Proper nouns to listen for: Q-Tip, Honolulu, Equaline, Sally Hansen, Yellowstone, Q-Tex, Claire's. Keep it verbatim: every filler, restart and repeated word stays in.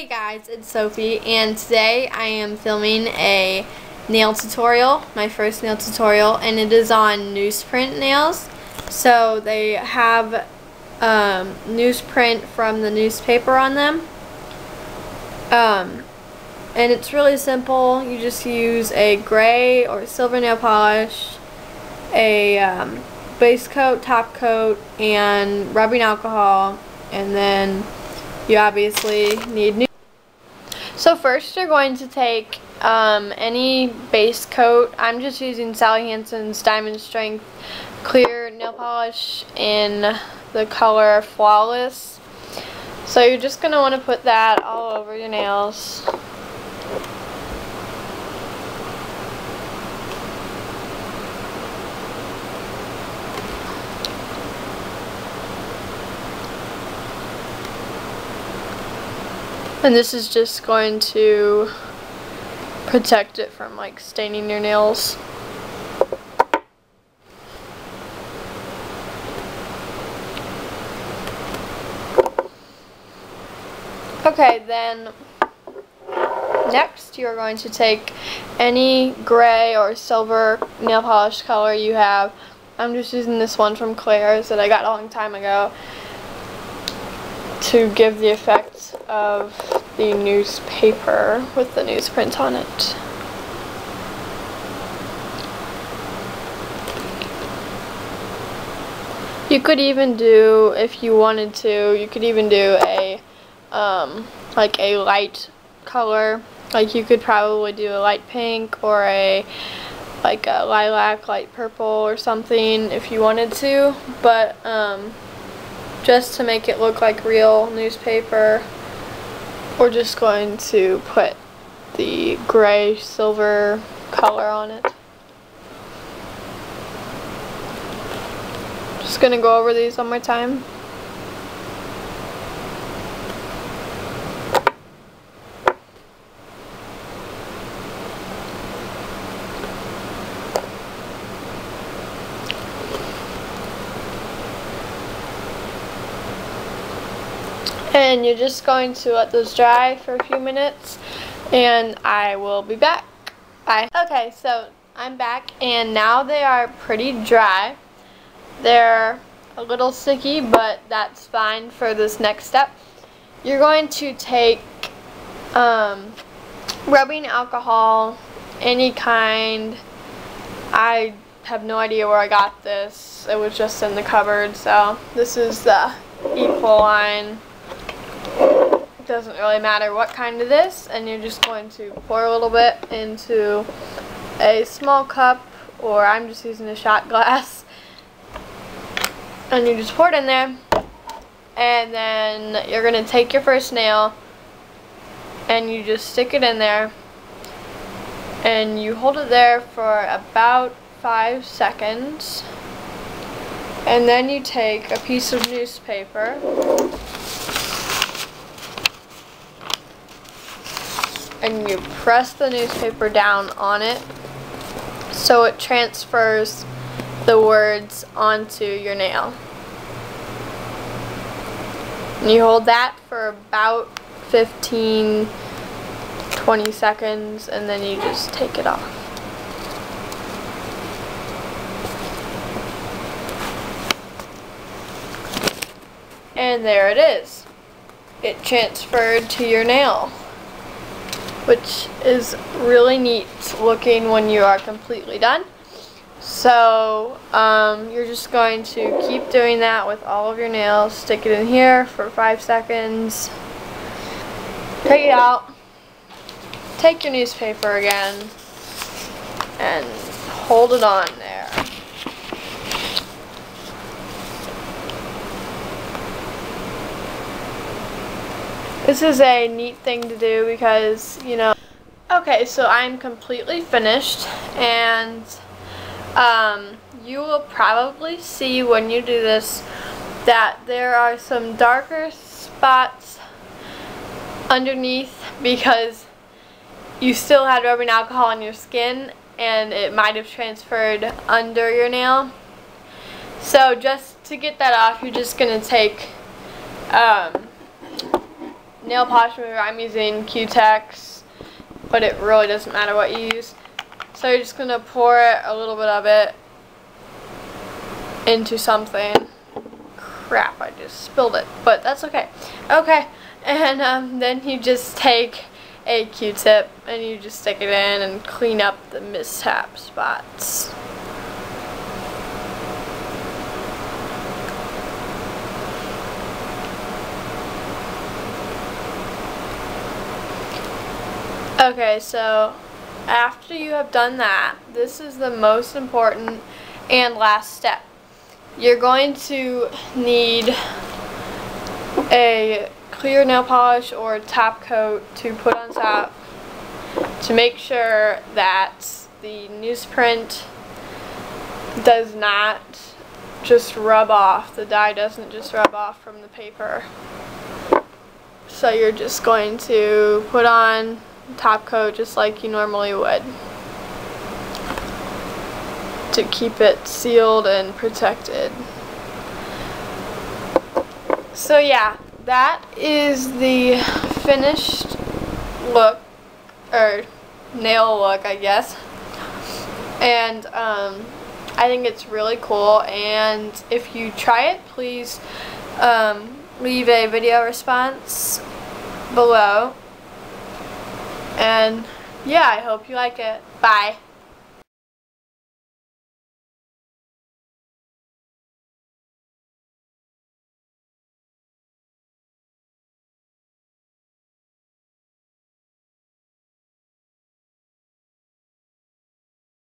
Hey guys, it's Sophie, and today I am filming a nail tutorial, my first nail tutorial, and it is on newsprint nails. So they have um, newsprint from the newspaper on them, um, and it's really simple. You just use a gray or silver nail polish, a um, base coat, top coat, and rubbing alcohol, and then you obviously need new. So first you're going to take um, any base coat. I'm just using Sally Hansen's Diamond Strength Clear Nail Polish in the color Flawless. So you're just going to want to put that all over your nails. And this is just going to protect it from like staining your nails. Okay, then next you're going to take any gray or silver nail polish color you have. I'm just using this one from Claire's that I got a long time ago, to give the effect of the newspaper with the newsprint on it. You could even do, if you wanted to, you could even do a um, like a light color. Like you could probably do a light pink or a like a lilac, light purple or something if you wanted to, but um, just to make it look like real newspaper, we're just going to put the gray silver color on it. Just gonna go over these one more time. And you're just going to let those dry for a few minutes, and I will be back. Bye. Okay, so I'm back, and now they are pretty dry. They're a little sticky, but that's fine for this next step. You're going to take um, rubbing alcohol, any kind. I have no idea where I got this. It was just in the cupboard, so this is the Equaline. Doesn't really matter what kind of this, and you're just going to pour a little bit into a small cup, or I'm just using a shot glass, and you just pour it in there. And then you're going to take your first nail and you just stick it in there, and you hold it there for about five seconds, and then you take a piece of newspaper and you press the newspaper down on it so it transfers the words onto your nail. And you hold that for about fifteen to twenty seconds, and then you just take it off. And there it is. It transferred to your nail, which is really neat looking when you are completely done. So um, you're just going to keep doing that with all of your nails. Stick it in here for five seconds. Take it out. Take your newspaper again and hold it on there. This is a neat thing to do because, you know. Okay, so I'm completely finished, and um, you will probably see when you do this that there are some darker spots underneath because you still had rubbing alcohol on your skin and it might have transferred under your nail. So just to get that off, you're just going to take um, nail polish remover. I'm using Q-Tex, but it really doesn't matter what you use. So you're just going to pour it, a little bit of it into something. Crap, I just spilled it, but that's okay. Okay, and um, then you just take a Q-tip and you just stick it in and clean up the mishap spots. Okay, so after you have done that, this is the most important and last step. You're going to need a clear nail polish or top coat to put on top to make sure that the newsprint does not just rub off, the dye doesn't just rub off from the paper. So you're just going to put on top coat just like you normally would to keep it sealed and protected. So yeah, that is the finished look, or nail look, I guess. And um, I think it's really cool, and if you try it, please um, leave a video response below. And yeah, I hope you like it. Bye.